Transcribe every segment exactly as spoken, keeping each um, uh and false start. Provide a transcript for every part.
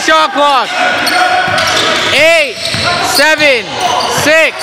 Shot clock. Eight, seven, six.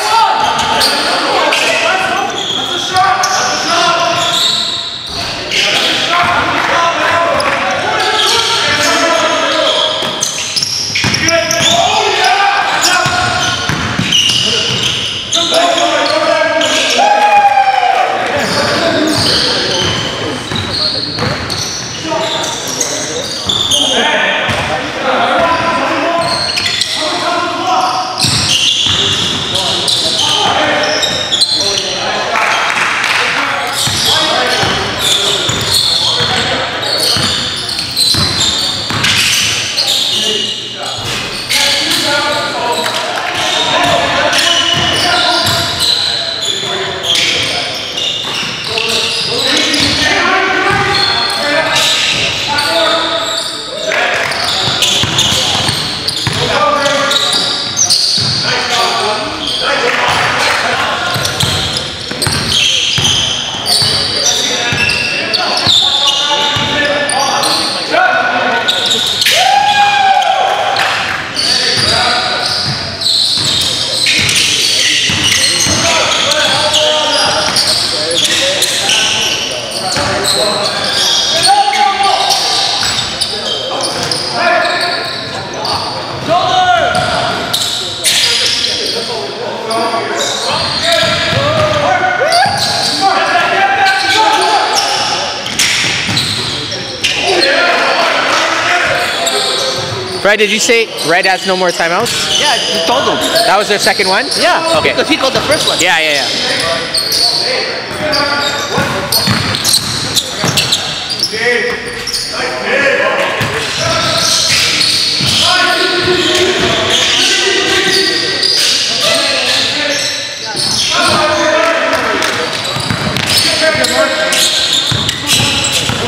Fred, did you say Red has no more timeouts? Yeah, I told them. That was their second one? Yeah, okay. Because he called the first one. Yeah, yeah, yeah.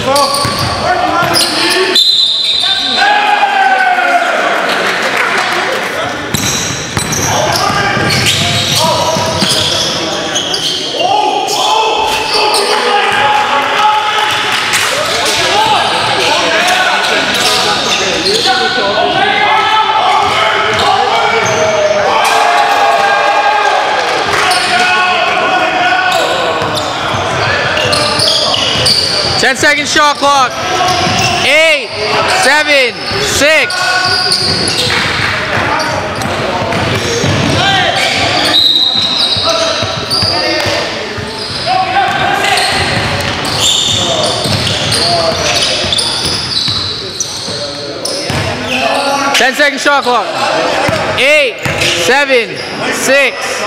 Come on! ten second shot clock. Eight, seven, six. ten second shot clock. Eight, seven, six.